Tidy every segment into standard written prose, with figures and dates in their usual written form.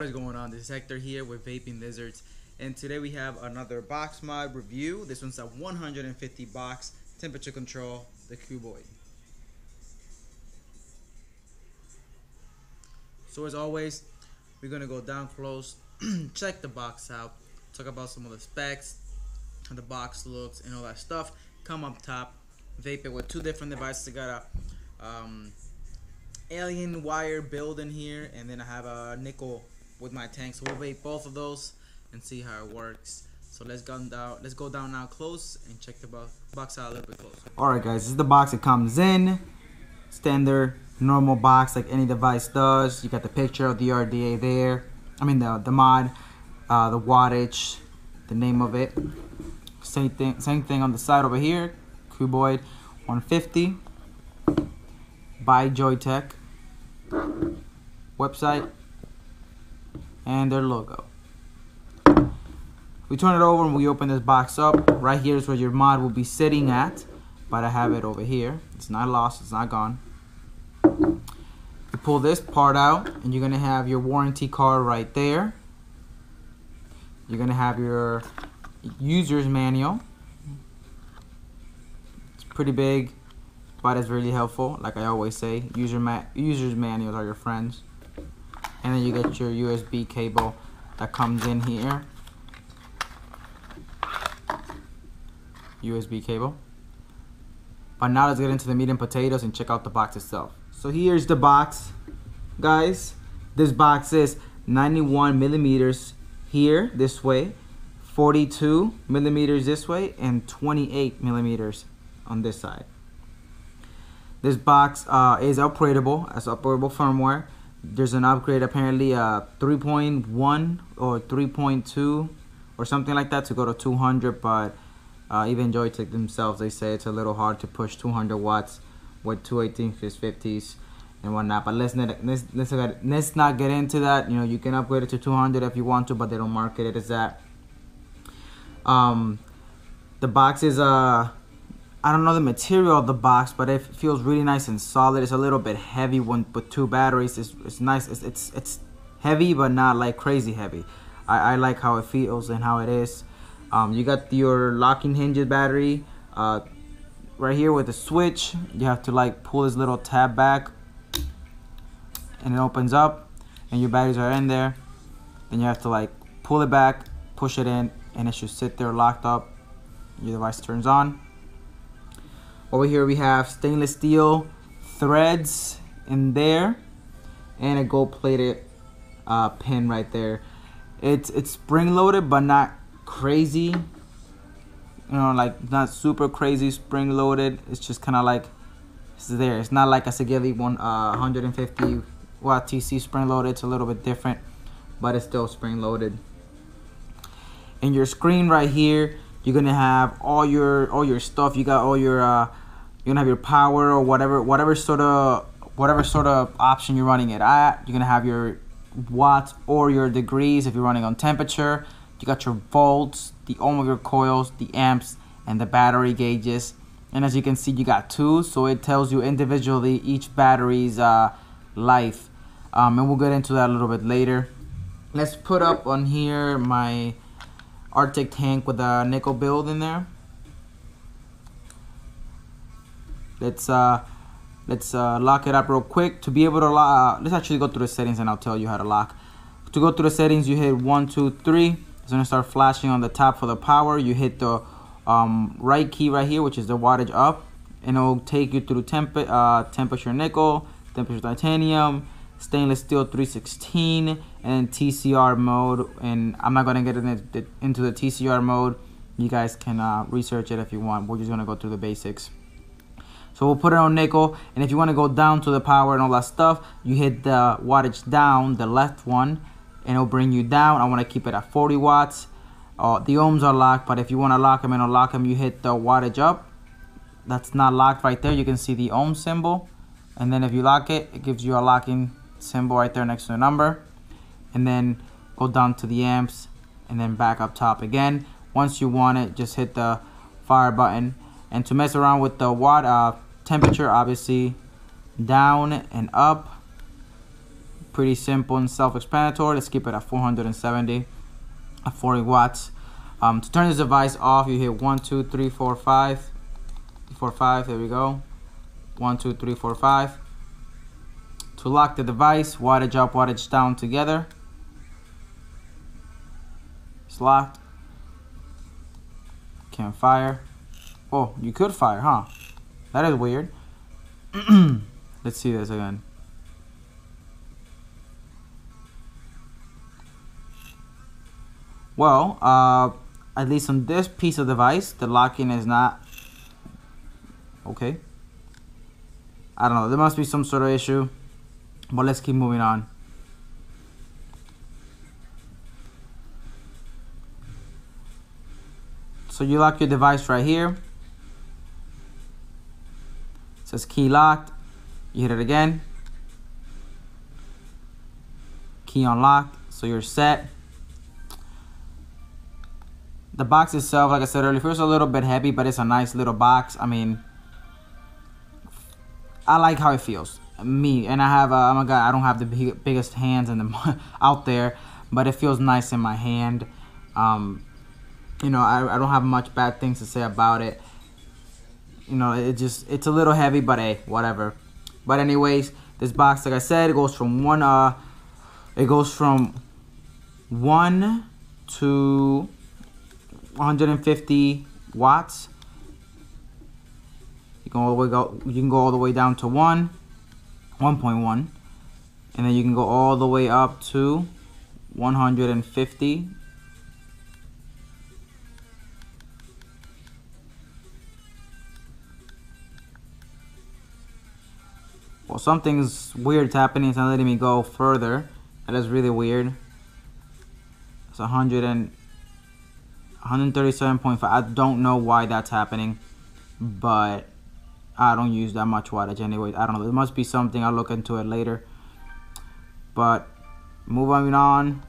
What is going on? This is Hector here with Vaping Lizards, and today we have another box mod review. This one's a 150 box temperature control, the Cuboid. So as always, we're gonna go down close, check the box out, talk about some of the specs, how the box looks, and all that stuff. Come up top, vape it with two different devices. I got a alien wire build in here, and then I have a nickel with my tank, so we'll vape both of those and see how it works. So let's go down now close and check the box out a little bit closer. Alright guys, this is the box it comes in. Standard normal box like any device does. You got the picture of the RDA there, I mean the mod, the wattage, the name of it. Same thing on the side over here, Cuboid 150 by Joyetech, website, and their logo. We turn it over and we open this box up. Right here is where your mod will be sitting at, but I have it over here. It's not lost, it's not gone. You pull this part out and you're gonna have your warranty card right there. You're gonna have your user's manual. It's pretty big, but it's really helpful. Like I always say, user's manuals are your friends. And then you get your USB cable that comes in here. USB cable. But now let's get into the meat and potatoes and check out the box itself. So here's the box, guys. This box is 91 millimeters here this way, 42 millimeters this way, and 28 millimeters on this side. This box is upgradable, as upgradable firmware. There's an upgrade, apparently 3.1 or 3.2 or something like that to go to 200, but even Joyetech themselves, they say it's a little hard to push 200 watts with 218/50s and whatnot. But let's not get into that. You know, you can upgrade it to 200 if you want to, but they don't market it as that. The box is I don't know the material of the box, but it feels really nice and solid. It's a little bit heavy with two batteries. It's nice. It's heavy, but not like crazy heavy. I like how it feels and how it is. You got your locking hinges battery right here with a switch. You have to like pull this little tab back, and it opens up, and your batteries are in there. Then you have to like pull it back, push it in, and it should sit there locked up. Your device turns on. Over here we have stainless steel threads in there, and a gold plated pin right there. It's spring loaded, but not crazy, you know, like not super crazy spring loaded. It's just kind of like it's there. It's not like a Sigeli 150 watt TC spring loaded. It's a little bit different, but it's still spring loaded. And your screen right here, you're gonna have all your stuff. You got all your you're gonna have your power or whatever sort of option you're running it at. You're gonna have your watts or your degrees if you're running on temperature. You got your volts, the ohm of your coils, the amps, and the battery gauges. And as you can see, you got two, so it tells you individually each battery's life. And we'll get into that a little bit later. Let's put up on here my Arctic tank with a nickel build in there. Let's lock it up real quick. To be able to lock, let's actually go through the settings and I'll tell you how to lock. To go through the settings, you hit 1, 2, 3. It's gonna start flashing on the top for the power. You hit the right key right here, which is the wattage up, and it'll take you through temperature nickel, temperature titanium, stainless steel 316, and TCR mode. And I'm not gonna get into the TCR mode. You guys can research it if you want. We're just gonna go through the basics. So we'll put it on nickel, and if you wanna go down to the power and all that stuff, you hit the wattage down, the left one, and it'll bring you down. I want to keep it at 40 watts. The ohms are locked, but if you want to lock them and unlock them, you hit the wattage up. That's not locked right there. You can see the ohm symbol. And then if you lock it, it gives you a locking symbol right there next to the number. And then go down to the amps and then back up top again. Once you want it, just hit the fire button. And to mess around with the temperature, obviously, down and up. pretty simple and self-explanatory. Let's keep it at 470 at 40 watts. To turn this device off, you hit 1, 2, 3, 4, 5. There we go. 1, 2, 3, 4, 5. To lock the device, wattage up, wattage down together. It's locked. Can't fire. Oh, you could fire, huh? That is weird. Let's see this again. Well, at least on this piece of device, the locking is not okay. I don't know, there must be some sort of issue, but let's keep moving on. So you lock your device right here. It says key locked. You hit it again. Key unlocked. So you're set. The box itself, like I said earlier, feels a little bit heavy, but it's a nice little box. I mean, I like how it feels. Me, and I have, oh my God, I don't have the biggest hands in the out there, but it feels nice in my hand. You know, I don't have much bad things to say about it. You know, it's a little heavy, but hey, whatever. But anyways, this box, like I said, it goes from one to 150 watts. You can all the way go. You can go all the way down to 1.1, and then you can go all the way up to 150. Well, something's weird's happening. It's not letting me go further. That is really weird. It's 137.5. I don't know why that's happening, but I don't use that much wattage anyway. I don't know. There must be something. I'll look into it later. But moving on.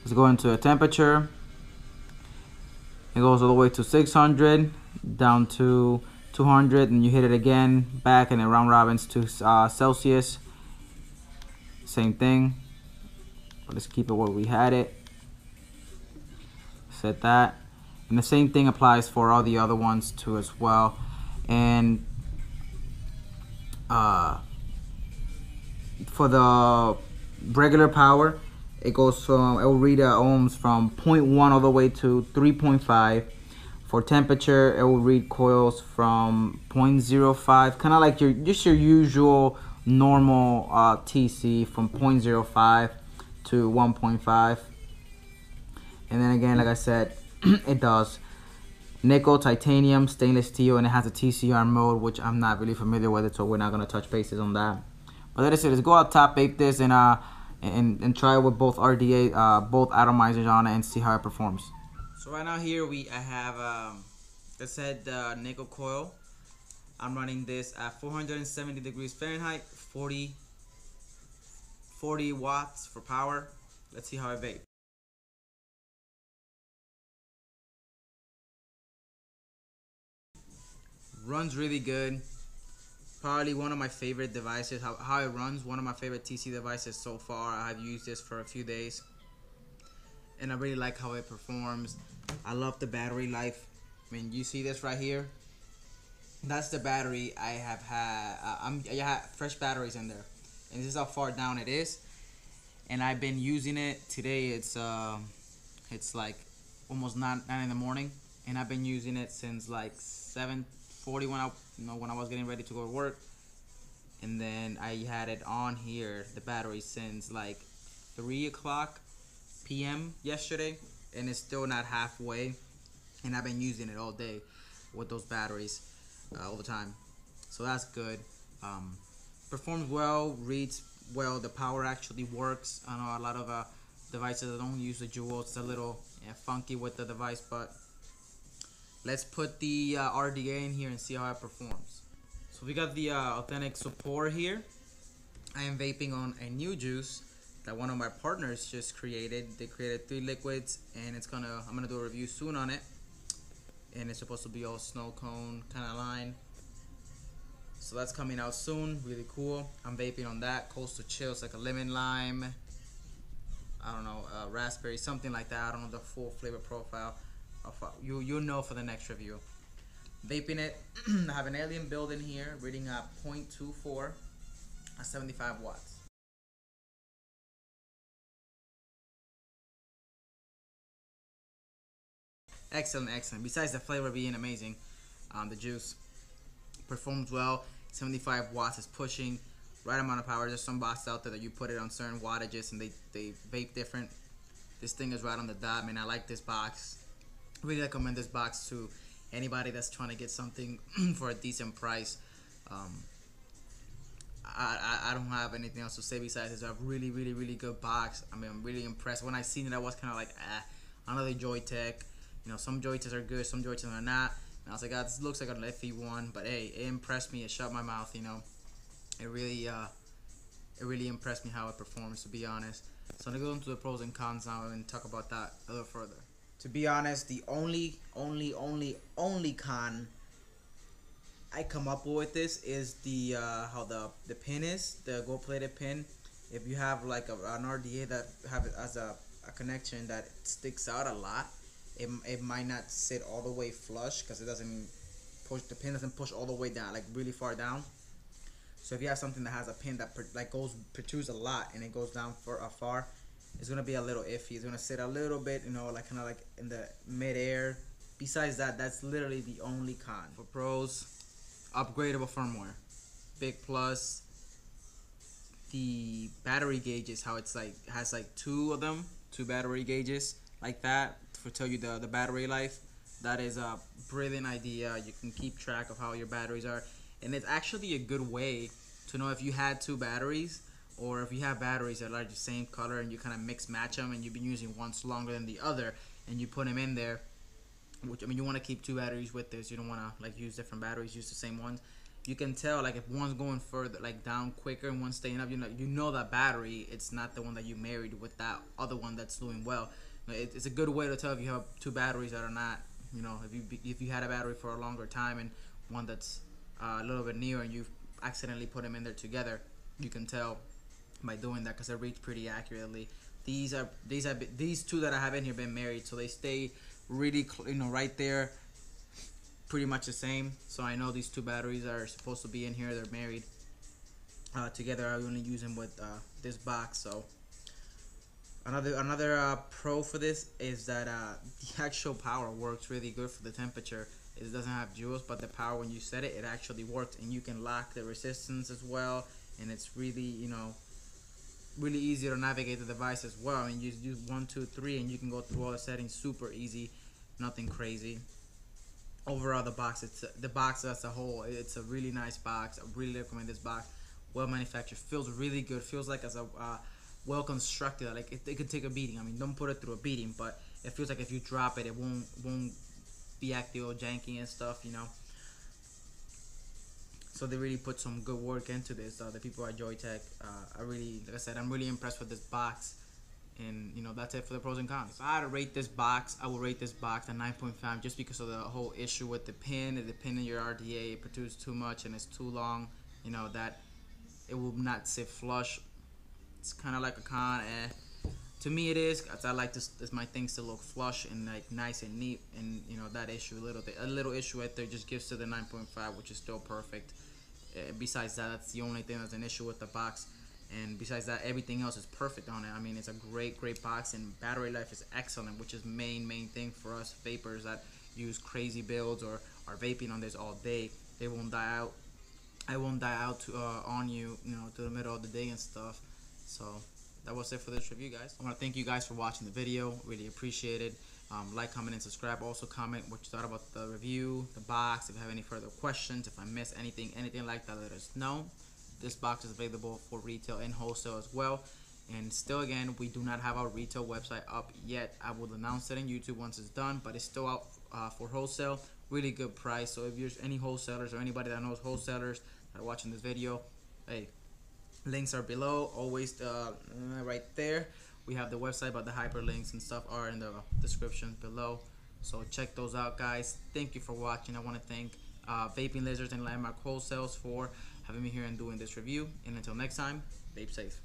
Let's go into the temperature. It goes all the way to 600, down to 200, and you hit it again, back, and it round robins to Celsius. Same thing. Let's keep it where we had it. Set that. And the same thing applies for all the other ones too as well. And for the regular power, it goes from, it will read ohms from 0.1 all the way to 3.5. For temperature, it will read coils from 0.05, kind of like your, just your usual normal TC, from 0.05 to 1.5. And then again, like I said, it does nickel, titanium, stainless steel, and it has a TCR mode, which I'm not really familiar with it, so we're not going to touch bases on that. But like I said, let's go out top, vape this, and try it with both RDA, both atomizers on it, and see how it performs. So right now here I have this head nickel coil. I'm running this at 470 degrees Fahrenheit, 40 watts for power. Let's see how I vape. Runs really good. Probably one of my favorite devices, how it runs, one of my favorite TC devices so far. I've used this for a few days, and I really like how it performs. I love the battery life. I mean, you see this right here? That's the battery I have had. I have fresh batteries in there, and this is how far down it is. And I've been using it today. It's like almost 9 in the morning, and I've been using it since like 7:40 when I, you know, when I was getting ready to go to work. And then I had it on here, the battery, since like 3:00 p.m. yesterday, and it's still not halfway. And I've been using it all day with those batteries all the time, so that's good. Performs well, reads well. The power actually works. I know a lot of devices that don't use the jewel. It's a little funky with the device, but let's put the RDA in here and see how it performs. So we got the authentic support here. I am vaping on a new juice that one of my partners just created. They created 3 liquids, and I'm gonna do a review soon on it. and it's supposed to be all snow cone kind of line. So that's coming out soon, really cool. I'm vaping on that. Coastal Chills, like a lemon lime, I don't know, raspberry, something like that. I don't know the full flavor profile. You'll know for the next review. Vaping it, I have an Alien build in here, reading at 0.24 at 75 watts. Excellent, excellent. Besides the flavor being amazing, the juice performs well. 75 watts is pushing, right amount of power. There's some boxes out there that you put it on certain wattages and they vape different. This thing is right on the dot, man. I like this box. Really recommend this box to anybody that's trying to get something for a decent price. I don't have anything else to say besides it's a really, really, really good box. I mean, I'm really impressed. When I seen it, I was kind of like, ah, another Joyetech. You know, some Joyetechs are good, some Joyetechs are not. And I was like, God, this looks like an iffy one, but hey, it impressed me. It shut my mouth, you know. It really impressed me how it performs, to be honest. So I'm gonna go into the pros and cons now and talk about that a little further. To be honest, the only con I come up with this is the how the pin is, the gold plated pin. If you have like an RDA that has a connection that sticks out a lot, it might not sit all the way flush because it doesn't push, the pin doesn't push all the way down, like really far down. So if you have something that has a pin that protrudes a lot and it goes down for far, it's gonna be a little iffy. It's gonna sit a little bit, you know, like kind of like in the midair. Besides that, that's literally the only con. For pros, upgradable firmware, big plus. The battery gauges, how it's like has like two of them, two battery gauges like that to tell you the battery life. That is a brilliant idea. You can keep track of how your batteries are. And it's actually a good way to know if you had two batteries or if you have batteries that are the same color and you kind of mix match them and you've been using one's longer than the other and you put them in there. Which, I mean, you want to keep two batteries with this. You don't want to like use different batteries, use the same ones. You can tell like if one's going further, like down quicker, and one's staying up. You know that battery, it's not the one that you married with that other one that's doing well. It's a good way to tell if you have two batteries that are not, you know, if you had a battery for a longer time and one that's a little bit newer and you've accidentally put them in there together, you can tell by doing that because they read pretty accurately. These two that I have in here been married, so they stay really right there, pretty much the same. So I know these two batteries are supposed to be in here. They're married together. I only use them with this box. So another pro for this is that the actual power works really good for the temperature. It doesn't have joules, but the power when you set it, it actually works, and you can lock the resistance as well. And it's really, you know, really easy to navigate the device as well. I mean, you use 1, 2, 3, and you can go through all the settings super easy, nothing crazy. Overall, the box as a whole, it's a really nice box. I really recommend this box. Well manufactured, feels really good. Feels like as a well constructed. Like it could take a beating. I mean, don't put it through a beating, but it feels like if you drop it, it won't be active or janky and stuff, you know. So they really put some good work into this. The people at Joyetech, I really, like I said, I'm really impressed with this box. And you know, that's it for the pros and cons. If I had to rate this box, I would rate this box a 9.5 just because of the whole issue with the pin. If the pin in your RDA, it protrudes too much and it's too long, you know, that it will not sit flush. It's kind of like a con. To me, it is, cause I like this my things to look flush and like nice and neat, and you know that issue a little issue right there just gives to the 9.5, which is still perfect. Besides that, that's the only thing that's an issue with the box, and besides that, everything else is perfect on it. I mean, it's a great box, and battery life is excellent, which is main thing for us vapors that use crazy builds or are vaping on this all day. They won't die out. I won't die out on you, you know, to the middle of the day and stuff. So that was it for this review, guys. I want to thank you guys for watching the video. Really appreciate it. Like, comment, and subscribe. Also comment what you thought about the review, the box. If you have any further questions, if I missed anything like that, let us know. This box is available for retail and wholesale as well. And still, again, we do not have our retail website up yet. I will announce it on YouTube once it's done, but it's still out for wholesale. Really good price. So if there's any wholesalers or anybody that knows wholesalers that are watching this video, hey, links are below, always right there. We have the website, but the hyperlinks and stuff are in the description below. So check those out, guys. Thank you for watching. I want to thank Vaping Lizards and Landmark Wholesales for having me here and doing this review. And until next time, vape safe.